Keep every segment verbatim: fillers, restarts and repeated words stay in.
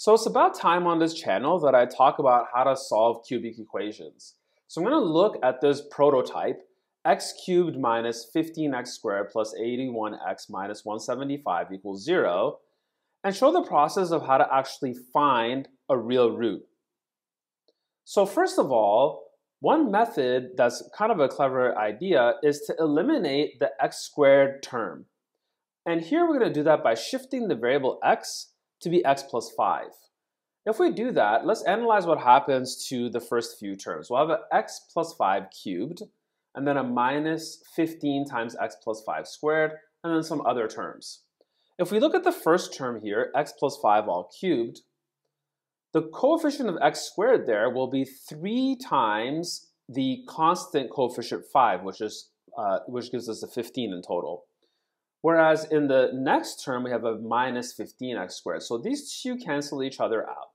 So it's about time on this channel that I talk about how to solve cubic equations. So I'm going to look at this prototype, x cubed minus fifteen x squared plus eighty-one x minus one seventy-five equals zero, and show the process of how to actually find a real root. So first of all, one method that's kind of a clever idea is to eliminate the x squared term. And here we're going to do that by shifting the variable x to be x plus five. If we do that, let's analyze what happens to the first few terms. We'll have an x plus five cubed, and then a minus fifteen times x plus five squared, and then some other terms. If we look at the first term here, x plus five all cubed, the coefficient of x squared there will be three times the constant coefficient five, which is uh, which gives us a fifteen in total. Whereas in the next term, we have a minus fifteen x squared. So these two cancel each other out,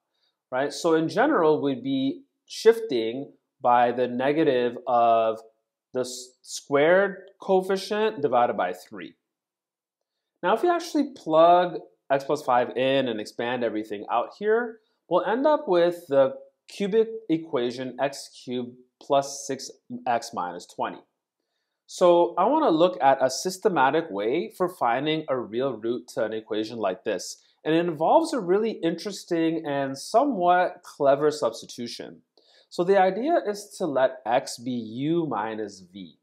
right? So in general, we'd be shifting by the negative of the squared coefficient divided by three. Now, if we actually plug x plus five in and expand everything out here, we'll end up with the cubic equation x cubed plus six x minus twenty. So I want to look at a systematic way for finding a real root to an equation like this. And it involves a really interesting and somewhat clever substitution. So the idea is to let x be u minus v.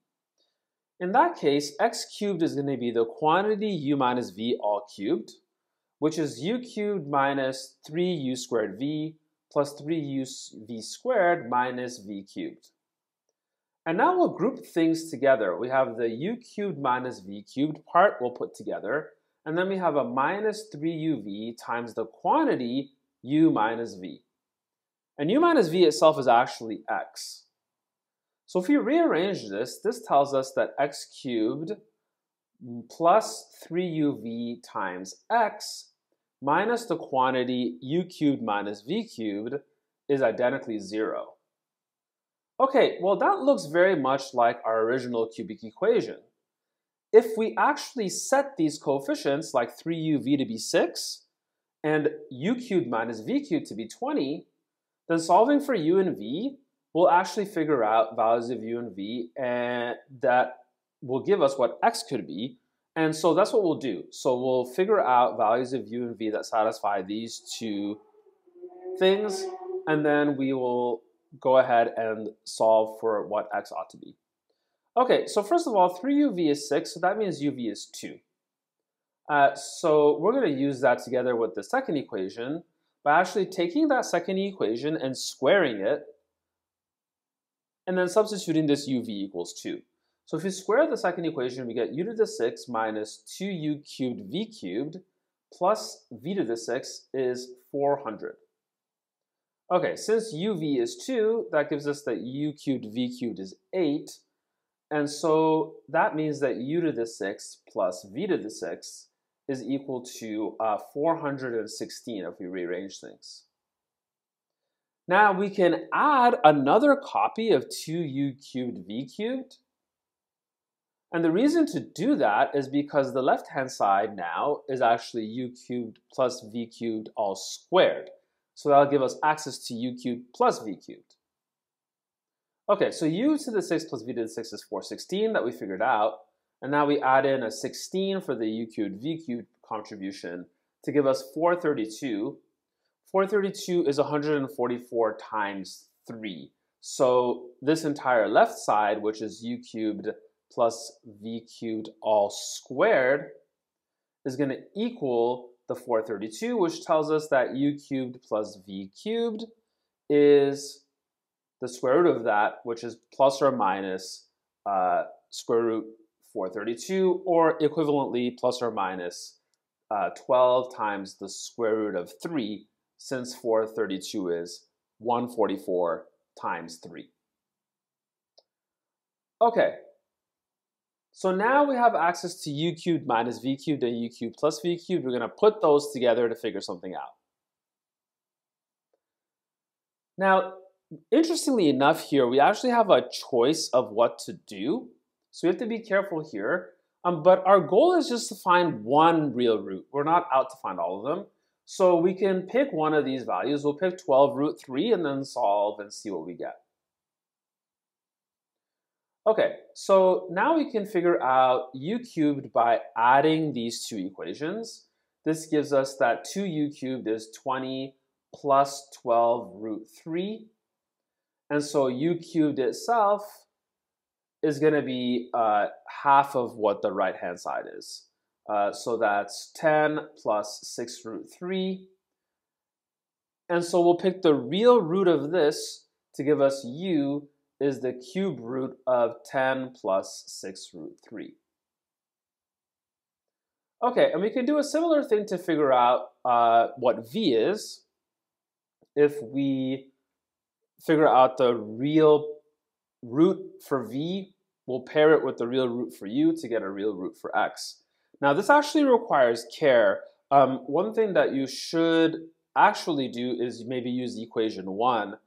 In that case, x cubed is going to be the quantity u minus v all cubed, which is u cubed minus three u squared v plus three u v squared minus v cubed. And now we'll group things together. We have the u cubed minus v cubed part we'll put together, and then we have a minus three u v times the quantity u minus v. And u minus v itself is actually x. So if we rearrange this, this tells us that x cubed plus three u v times x minus the quantity u cubed minus v cubed is identically zero. Okay, well that looks very much like our original cubic equation. If we actually set these coefficients, like three u v to be six and u cubed minus v cubed to be twenty, then solving for u and v will actually figure out values of u and v, and that will give us what x could be. And so that's what we'll do. So we'll figure out values of u and v that satisfy these two things, and then we will go ahead and solve for what x ought to be. Okay, so first of all, three u v is six, so that means uv is two. Uh, so we're going to use that together with the second equation by actually taking that second equation and squaring it, and then substituting this uv equals two. So if we square the second equation, we get u to the six minus two u cubed v cubed plus v to the six is four hundred. Okay, since uv is two, that gives us that u cubed v cubed is eight. And so that means that u to the six plus v to the six is equal to uh, four hundred sixteen if we rearrange things. Now we can add another copy of two u cubed v cubed. And the reason to do that is because the left-hand side now is actually u cubed plus v cubed all squared. So that'll give us access to u cubed plus v cubed. Okay, so u to the six plus v to the six is four hundred sixteen that we figured out. And now we add in a sixteen for the u cubed v cubed contribution to give us four hundred thirty-two. four hundred thirty-two is one hundred forty-four times three. So this entire left side, which is u cubed plus v cubed all squared, is going to equal the four hundred thirty-two, which tells us that u cubed plus v cubed is the square root of that, which is plus or minus uh, square root four hundred thirty-two, or equivalently plus or minus uh, twelve times the square root of three, since four hundred thirty-two is one hundred forty-four times three. Okay. So now we have access to u cubed minus v cubed and u cubed plus v cubed. We're going to put those together to figure something out. Now, interestingly enough here, we actually have a choice of what to do. So we have to be careful here. Um, but our goal is just to find one real root. We're not out to find all of them. So we can pick one of these values. We'll pick twelve root three and then solve and see what we get. Okay, so now we can figure out u cubed by adding these two equations. This gives us that two u cubed is twenty plus twelve root three. And so u cubed itself is going to be uh, half of what the right-hand side is. Uh, so that's ten plus six root three. And so we'll pick the real root of this to give us u is the cube root of ten plus six root three. Okay, and we can do a similar thing to figure out uh, what v is if we figure out the real root for v. We'll pair it with the real root for u to get a real root for x. Now this actually requires care. Um, one thing that you should actually do is maybe use equation one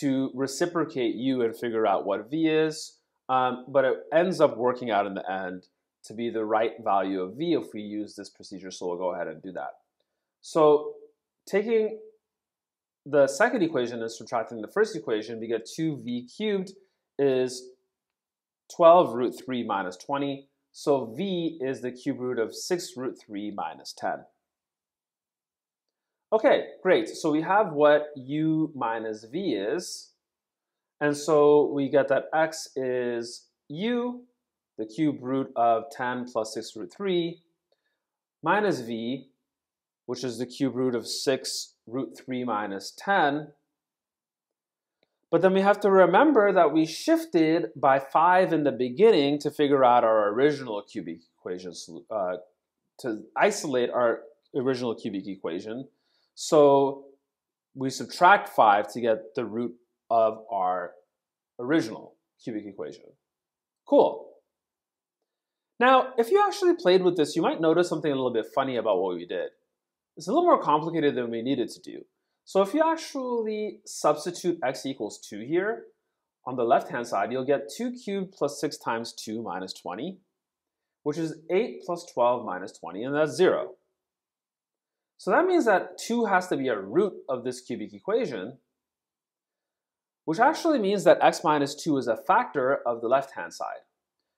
to reciprocate u and figure out what v is, um, but it ends up working out in the end to be the right value of v if we use this procedure, so we'll go ahead and do that. So taking the second equation and subtracting the first equation, we get two v cubed is twelve root three minus twenty. So v is the cube root of six root three minus ten. Okay, great. So we have what u minus v is. And so we get that x is u, the cube root of ten plus six root three, minus v, which is the cube root of six root three minus ten. But then we have to remember that we shifted by five in the beginning to figure out our original cubic equation, uh, to isolate our original cubic equation. So we subtract five to get the root of our original cubic equation. Cool. Now, if you actually played with this, you might notice something a little bit funny about what we did. It's a little more complicated than we needed to do. So if you actually substitute x equals two here, on the left-hand side, you'll get two cubed plus six times two minus twenty, which is eight plus twelve minus twenty, and that's zero. So that means that two has to be a root of this cubic equation, which actually means that x minus two is a factor of the left-hand side.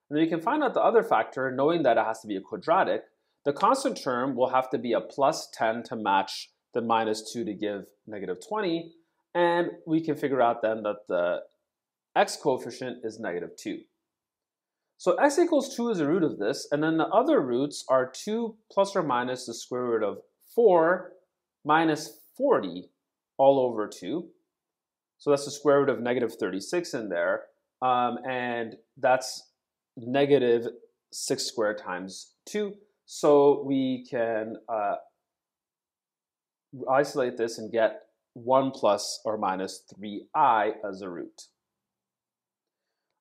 And then you can find out the other factor, knowing that it has to be a quadratic. The constant term will have to be a plus ten to match the minus two to give negative twenty, and we can figure out then that the x coefficient is negative two. So x equals two is the root of this, and then the other roots are two plus or minus the square root of four minus forty all over two. So that's the square root of negative thirty-six in there, um, and that's negative six squared times two, so we can uh, isolate this and get one plus or minus three i as a root.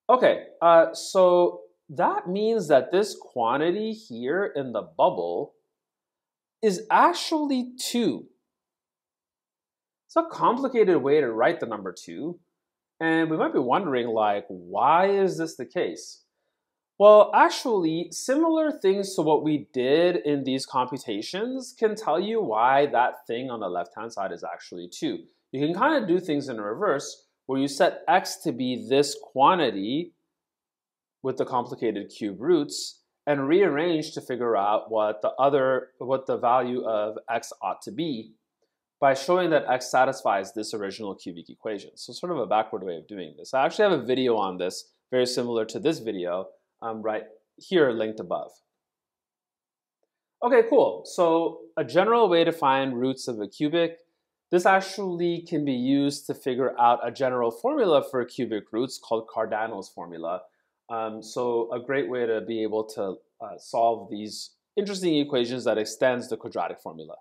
Okay, uh, so that means that this quantity here in the bubble is actually two. It's a complicated way to write the number two, and we might be wondering, like, why is this the case? Well, actually, similar things to what we did in these computations can tell you why that thing on the left-hand side is actually two. You can kind of do things in reverse, where you set x to be this quantity with the complicated cube roots, and rearrange to figure out what the other, what the value of x ought to be, by showing that x satisfies this original cubic equation. So sort of a backward way of doing this. I actually have a video on this, very similar to this video, Um, right here linked above. Okay, cool. So a general way to find roots of a cubic. This actually can be used to figure out a general formula for cubic roots called Cardano's formula. Um, so a great way to be able to uh, solve these interesting equations that extends the quadratic formula.